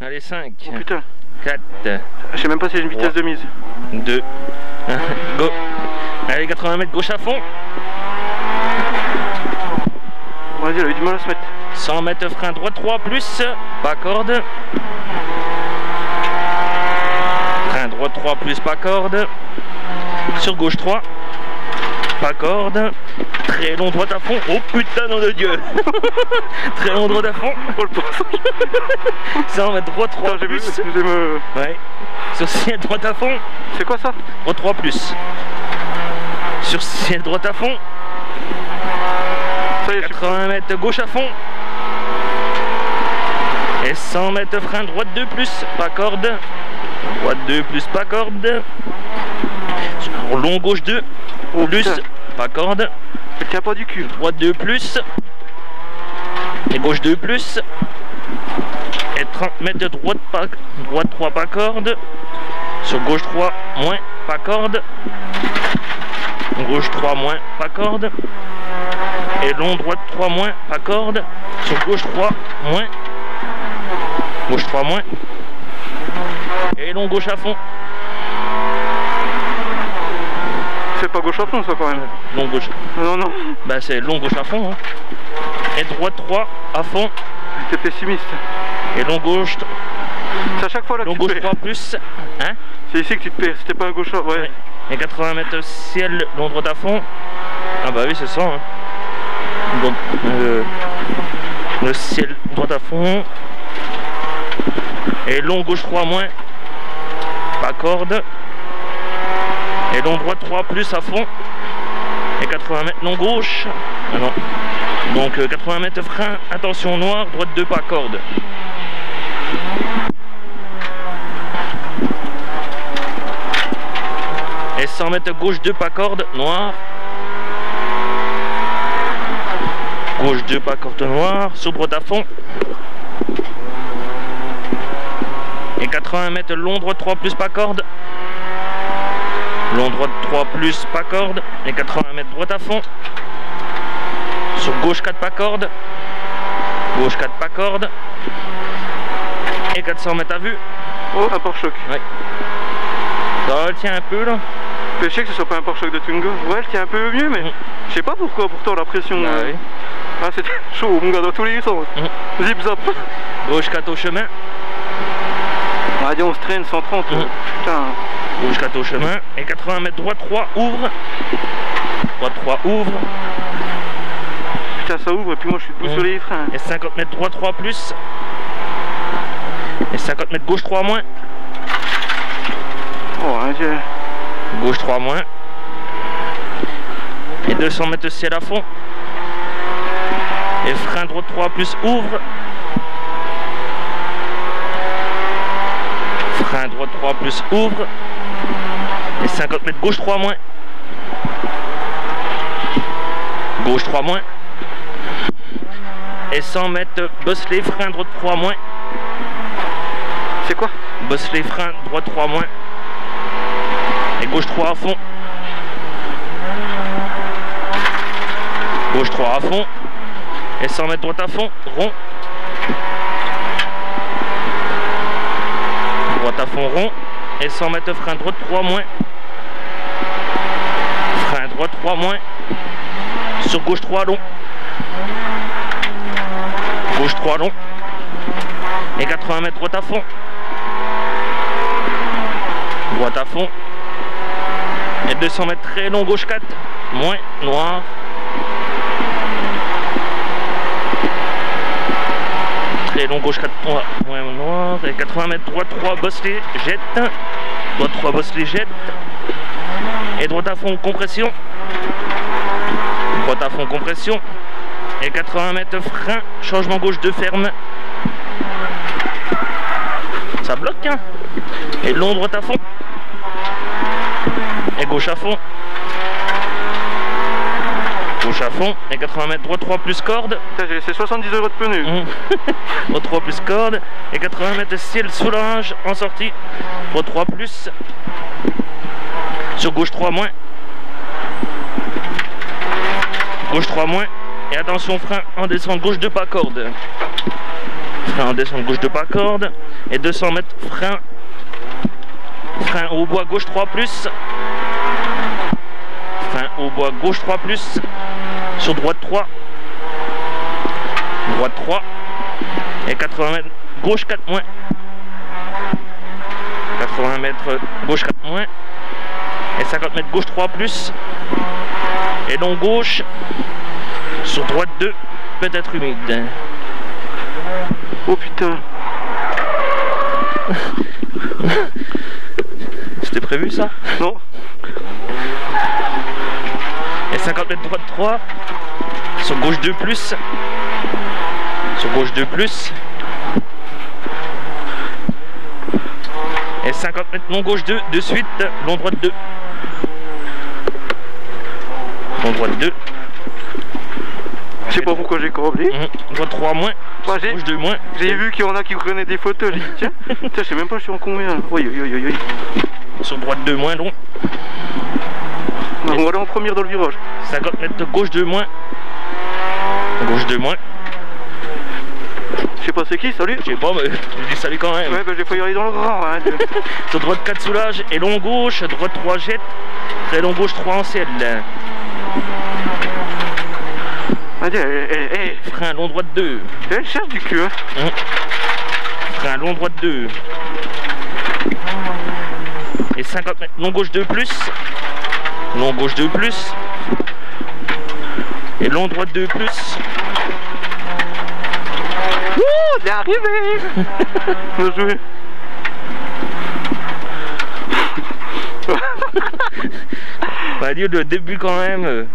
Allez, 5. Oh putain. 4. Je sais même pas si j'ai une vitesse de mise. 2. Go. Allez, 80 mètres, gauche à fond. Vas-y, elle a eu du mal à se mettre. 100 mètres, frein droit, 3 plus. Pas corde. Frein droit, 3 plus, pas corde. Sur gauche, 3. Pas corde. Très long droit à fond. Oh putain, nom de Dieu. Très long droit à fond. Oh le passage. 100 mètres, droit, 3 putain, plus. Ouais. Sur ciel, droit à fond. C'est quoi ça? Droit, 3 plus. Sur ciel, droit à fond. 80 mètres gauche à fond et 100 mètres frein droite 2 plus pas corde, droite 2 plus pas corde, long gauche 2 plus pas corde, tiens pas du cul, droite 2 plus et gauche 2 plus et 30 mètres droite pas droite 3 pas corde, sur gauche 3 moins pas corde, gauche 3 moins pas corde. Et long droite 3 moins, pas corde. Sur gauche 3 moins. Gauche 3 moins. Et long gauche à fond. C'est pas gauche à fond ça quand même. Long gauche. Non non. Bah c'est long gauche à fond. Hein. Et droite 3 à fond. T'es pessimiste. Et long gauche. C'est à chaque fois là que long tu gauche te 3 plus. Hein? C'est ici que tu te perds, c'était pas un gauche à... Ouais. Ouais. Et 80 mètres ciel, long droite à fond. Ah bah oui c'est ça. Hein. Donc le ciel droit à fond et long gauche 3 moins pas corde et long droit 3 plus à fond et 80 mètres long gauche ah non donc 80 mètres frein attention noir droite 2 pas corde et 100 mètres gauche 2 pas corde noir. Gauche 2 pas corde noire, sur droite à fond. Et 80 mètres long droite 3 plus pas corde. Long droite 3 plus pas corde. Et 80 mètres droite à fond. Sur gauche 4 pas corde. Gauche 4 pas corde. Et 400 mètres à vue. Oh un pare-choc. Ouais. Ça le tient un peu là. Je sais que ce soit pas un pare-choc de Twingo. Ouais elle tient un peu mieux mais je sais pas pourquoi pourtant la pression. Bah, oui. Ah c'est chaud mon gars dans tous les sens. Zip zap. Gauche 4 au chemin. Ah dis on se traîne 130. Putain. Gauche 4 au chemin. Et 80 mètres droite 3 ouvre. Droite 3 ouvre. Putain ça ouvre et puis moi je suis debout sur les freins. Et 50 mètres droite 3 plus. Et 50 mètres gauche 3 moins. Oh hein, gauche 3 moins. Et 200 mètres ciel à fond. Et frein droite 3 plus ouvre. Frein droite 3 plus ouvre. Et 50 mètres gauche 3 moins. Gauche 3 moins. Et 100 mètres bosselet frein droite 3 moins. C'est quoi? Bosselet frein droite 3 moins. Et gauche 3 à fond. Gauche 3 à fond. Et 100 mètres droite à fond, rond. Droite à fond, rond. Et 100 mètres frein droite, 3 moins. Frein droite, 3 moins. Sur gauche, 3 long. Gauche, 3 long. Et 80 mètres droite à fond. Droite à fond. Et 200 mètres très long, gauche 4. Moins, noir. Et long gauche 4 points noir et 80 mètres droite 3 bosselet jette droite 3 bosselet jette et droite à fond compression droite à fond compression et 80 mètres frein changement gauche de ferme ça bloque hein et long droite à fond et gauche à fond gauche à fond et 80 mètres droite 3 plus corde. J'ai laissé 70 € de pneu. Droite 3 plus corde et 80 mètres ciel sous l'ange en sortie. Droite 3 plus. Sur gauche 3 moins. Gauche 3 moins. Et attention frein en descente gauche 2 pas corde. frein en descente gauche 2 pas corde et 200 mètres frein au bois gauche 3+, frein au bois gauche 3+, sur droite 3, droite 3 et 80 mètres gauche 4-, 80 mètres gauche 4- et 50 mètres gauche 3+, et long gauche sur droite 2, peut-être humide. Oh putain. C'était prévu ça? Non. Et 50 mètres droite 3, sur gauche 2+, sur gauche 2+, et 50 mètres long gauche 2, de suite, long droite 2. Long droite 2. Je sais pas pourquoi j'ai corroboré. Droite 3-, gauche 2-. J'ai vu qu'il y en a qui prenaient des photos, j'ai dit tiens, je sais même pas je suis en combien. Oui. Sur droite 2-, long. On va aller en première dans le virage. 50 mètres de gauche 2-, gauche 2-. Je sais pas c'est qui, salut. Je sais pas, mais je dis salut quand même. Ouais, bah j'ai failli aller dans le grand. Hein, sur droite 4 soulage et long gauche, droite 3 jette, très long gauche 3 en selle. Frein long droite 2. Elle cherche du cul. Hein. Frein long droite 2. Et 50 mètres long gauche 2+, long gauche 2+, et long droite 2+. Ouh, t'es arrivé. Bien joué. Bah, dit le début quand même.